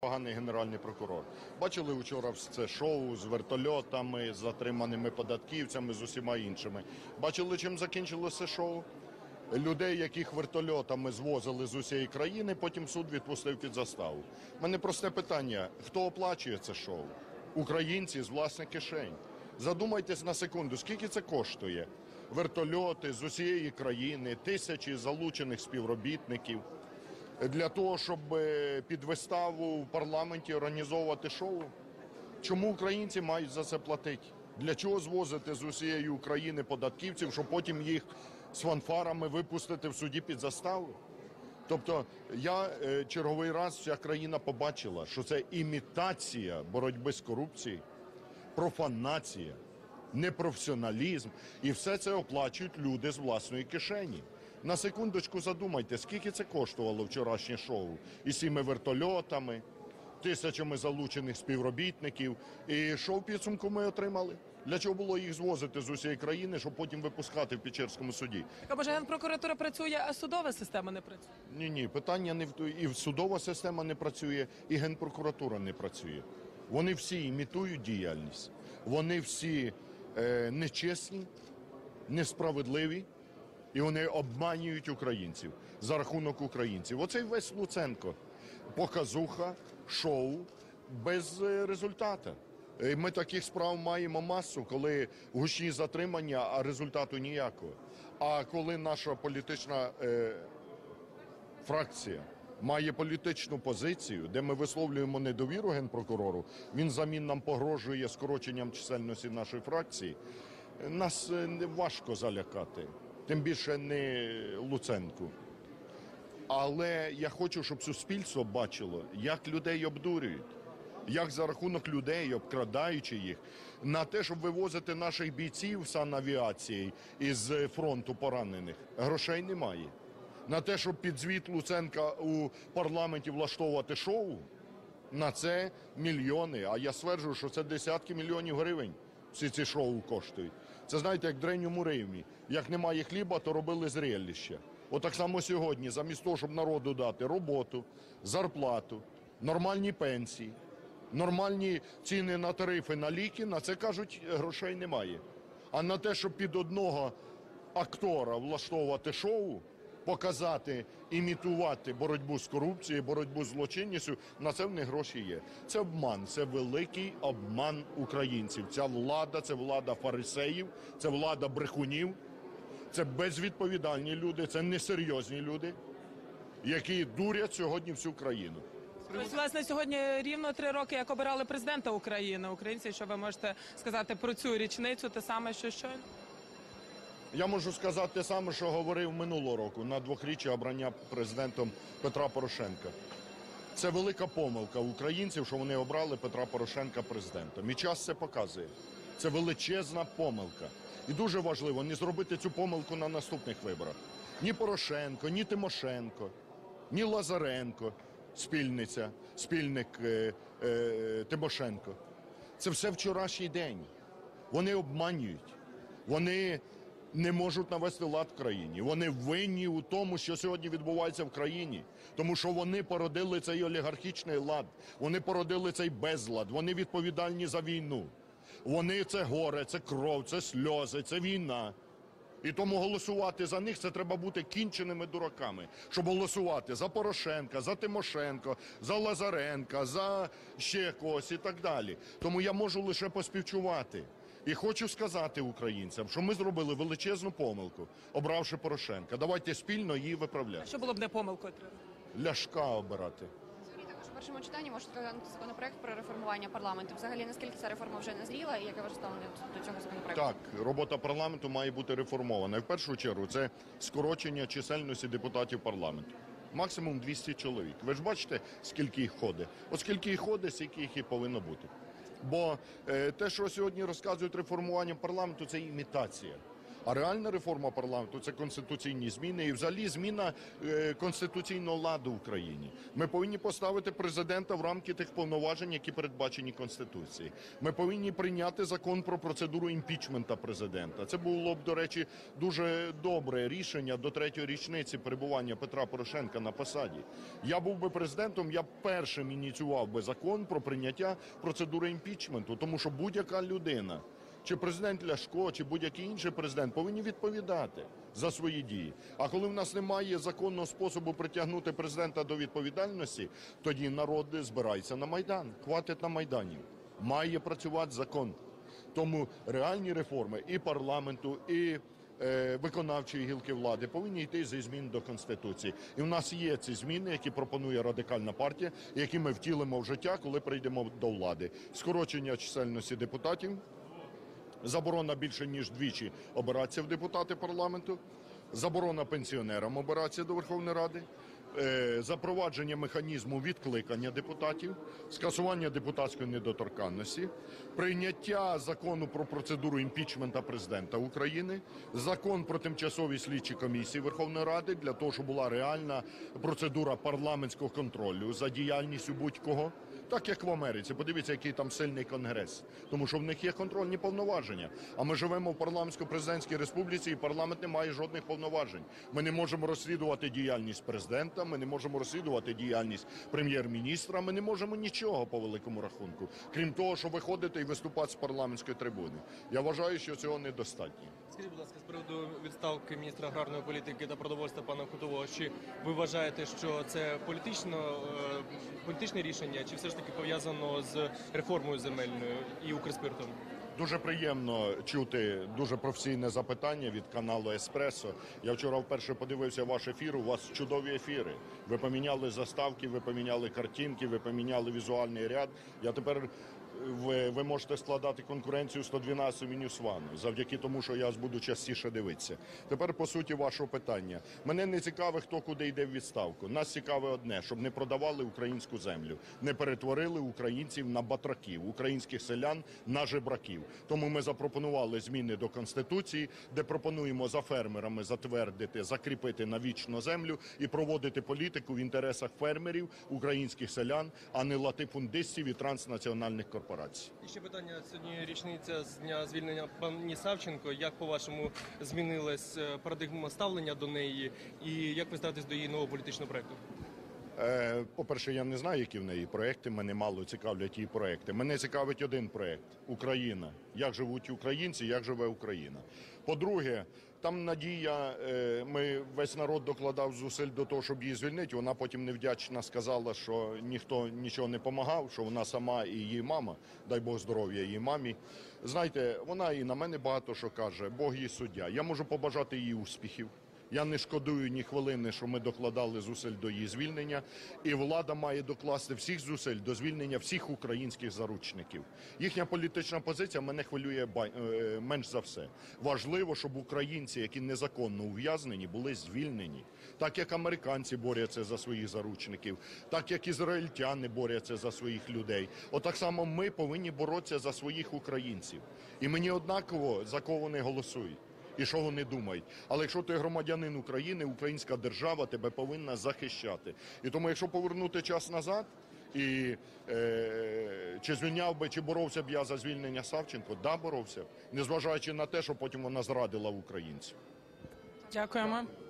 Поганий генеральний прокурор. Бачили вчора це шоу з вертольотами, з затриманими податківцями, з усіма іншими. Бачили, чим закінчилося шоу? Людей, яких вертольотами звозили з усієї країни, потім суд відпустив під заставу. У мене просте питання. Хто оплачує це шоу? Українці з власних кишень. Задумайтесь на секунду, скільки це коштує? Вертольоти з усієї країни, тисячі залучених співробітників. Для того, щоб під виставу в парламенті організовувати шоу? Чому українці мають за це платити? Для чого звозити з усієї України податківців, щоб потім їх з фанфарами випустити в суді під заставу? Тобто я черговий раз, вся країна побачила, що це імітація боротьби з корупцією, профанація, непрофесіоналізм. І все це оплачують люди з власної кишені. На секундочку задумайте, скільки це коштувало вчорашнє шоу із цими вертольотами, тисячами залучених співробітників. І що в підсумку ми отримали? Для чого було їх звозити з усієї країни, щоб потім випускати в Печерському суді? Так, а може Генпрокуратура працює, а судова система не працює? Ні, питання не в тому. І судова система не працює, і Генпрокуратура не працює. Вони всі імітують діяльність. Вони всі нечесні, несправедливі. І вони обманюють українців за рахунок українців. Оцей весь Луценко. Показуха, шоу без результату. Ми таких справ маємо масу, коли гучні затримання, а результату ніякого. А коли наша політична фракція має політичну позицію, де ми висловлюємо недовіру Генпрокурору, він взамін нам погрожує скороченням чисельності нашої фракції, нас важко залякати. Тим більше не Луценку. Але я хочу, щоб суспільство бачило, як людей обдурюють, як за рахунок людей, обкрадаючи їх, на те, щоб вивозити наших бійців санавіації із фронту поранених, грошей немає. На те, щоб під звіт Луценка у парламенті влаштовувати шоу, на це мільйони, а я стверджую, що це десятки мільйонів гривень. Всі ці шоу коштують. Це, знаєте, як в древньому Римі. Як немає хліба, то робили зрелище. Отак само сьогодні, замість того, щоб народу дати роботу, зарплату, нормальні пенсії, нормальні ціни на тарифи, на ліки, на це, кажуть, грошей немає. А на те, щоб під одного актора влаштовувати шоу, показати, імітувати боротьбу з корупцією, боротьбу з злочинністю, на це в них гроші є. Це обман, це великий обман українців. Ця влада, це влада фарисеїв, це влада брехунів, це безвідповідальні люди, це несерйозні люди, які дурять сьогодні всю країну. Ось, власне, сьогодні рівно 3 роки, як обирали президента України. Українці, що ви можете сказати про цю річницю, те саме, що щойно? Я можу сказати те саме, що говорив минулого року на 2-річчя обрання президентом Петра Порошенка. Це велика помилка українців, що вони обрали Петра Порошенка президентом. І час це показує. Це величезна помилка. І дуже важливо не зробити цю помилку на наступних виборах. Ні Порошенко, ні Тимошенко, ні Лазаренко, спільник Тимошенко. Це все вчорашній день. Вони обманюють. Вони не можуть навести лад в країні. Вони винні у тому, що сьогодні відбувається в країні. Тому що вони породили цей олігархічний лад. Вони породили цей безлад. Вони відповідальні за війну. Вони – це горе, це кров, це сльози, це війна. І тому голосувати за них – це треба бути кінченими дураками. Щоб голосувати за Порошенка, за Тимошенко, за Лазаренка, за ще когось і так далі. Тому я можу лише поспівчувати. І хочу сказати українцям, що ми зробили величезну помилку, обравши Порошенка. Давайте спільно її виправляти. А що було б не помилкою? Ляшка обирати. Сьогодні також у першому читанні можуть розглянути законопроект про реформування парламенту. Взагалі, наскільки ця реформа вже назріла і яке ваше ставлення до цього законопроекту? Так, робота парламенту має бути реформована. І в першу чергу це скорочення чисельності депутатів парламенту. Максимум 200 чоловік. Ви ж бачите, скільки їх ходить? Оскільки їх ходить, скільки їх і повинно бути. Бо те, що сьогодні розказують реформування парламенту, це імітація. А реальна реформа парламенту – це конституційні зміни і взагалі зміна конституційного ладу в Україні. Ми повинні поставити президента в рамки тих повноважень, які передбачені Конституцією. Ми повинні прийняти закон про процедуру імпічмента президента. Це було б, до речі, дуже добре рішення до 3-ї річниці перебування Петра Порошенка на посаді. Я був би президентом, я першим ініціював би закон про прийняття процедури імпічменту, тому що будь-яка людина, чи президент Ляшко, чи будь-який інший президент, повинні відповідати за свої дії. А коли в нас немає законного способу притягнути президента до відповідальності, тоді народ збирається на Майдан. Хватить на Майдані. Має працювати закон. Тому реальні реформи і парламенту, і виконавчої гілки влади повинні йти зі змін до Конституції. І в нас є ці зміни, які пропонує Радикальна партія, які ми втілимо в життя, коли прийдемо до влади. Скорочення чисельності депутатів, заборона більше ніж двічі обиратися в депутати парламенту, заборона пенсіонерам обиратися до Верховної Ради, запровадження механізму відкликання депутатів, скасування депутатської недоторканності, прийняття закону про процедуру імпічмента президента України, закон про тимчасові слідчі комісії Верховної Ради, для того, щоб була реальна процедура парламентського контролю за діяльністю будь-кого. Так, як в Америці. Подивіться, який там сильний Конгрес. Тому що в них є контрольні повноваження. А ми живемо в парламентсько-президентській республіці, і парламент не має жодних повноважень. Ми не можемо розслідувати діяльність президента, ми не можемо розслідувати діяльність прем'єр-міністра, ми не можемо нічого по великому рахунку, крім того, що виходити і виступати з парламентської трибуни. Я вважаю, що цього недостатньо. Скажіть, будь ласка, з приводу відставки міністра аграрної політики та продовольства пана Хутового, чи ви вважаєте, що це політичне рішення, чи все ж таки пов'язано з реформою земельною і Укрспиртом? Дуже приємно чути дуже професійне запитання від каналу «Еспресо». Я вчора вперше подивився ваш ефір, у вас чудові ефіри. Ви поміняли заставки, ви поміняли картинки, ви поміняли візуальний ряд. Я тепер... Ви можете складати конкуренцію 112 мені з вами, завдяки тому, що я буду частіше дивитися. Тепер, по суті, вашого питання. Мене не цікаво, хто куди йде в відставку. Нас цікаве одне, щоб не продавали українську землю, не перетворили українців на батраків, українських селян на жебраків. Тому ми запропонували зміни до Конституції, де пропонуємо за фермерами затвердити, закріпити навічно землю і проводити політику в інтересах фермерів, українських селян, а не латифундистів і транснаціональних корпорацій. І ще питання. Сьогодні річниця з дня звільнення пані Савченко. Як, по-вашому, змінилась парадигма ставлення до неї і як ви ставитесь до її нового політичного проєкту? По-перше, я не знаю, які в неї проєкти. Мене мало цікавлять її проєкти. Мене цікавить один проєкт – Україна. Як живуть українці, як живе Україна. По-друге, там Надія, ми весь народ докладав зусиль до того, щоб її звільнити. Вона потім невдячна сказала, що ніхто нічого не допомагав, що вона сама і її мама, дай Бог здоров'я її мамі. Знаєте, вона і на мене багато що каже, Бог її суддя. Я можу побажати їй успіхів. Я не шкодую ні хвилини, що ми докладали зусиль до її звільнення. І влада має докласти всіх зусиль до звільнення всіх українських заручників. Їхня політична позиція мене хвилює менш за все. Важливо, щоб українці, які незаконно ув'язнені, були звільнені. Так, як американці борються за своїх заручників, так, як ізраїльтяни борються за своїх людей. Отак само ми повинні боротися за своїх українців. І мені однаково, за кого вони голосують і що вони думають. Але якщо ти громадянин України, українська держава тебе повинна захищати. І тому, якщо повернути час назад, і чи звільняв би, чи боровся б я за звільнення Савченко? Да, боровся б. Незважаючи на те, що потім вона зрадила українців. Дякуємо.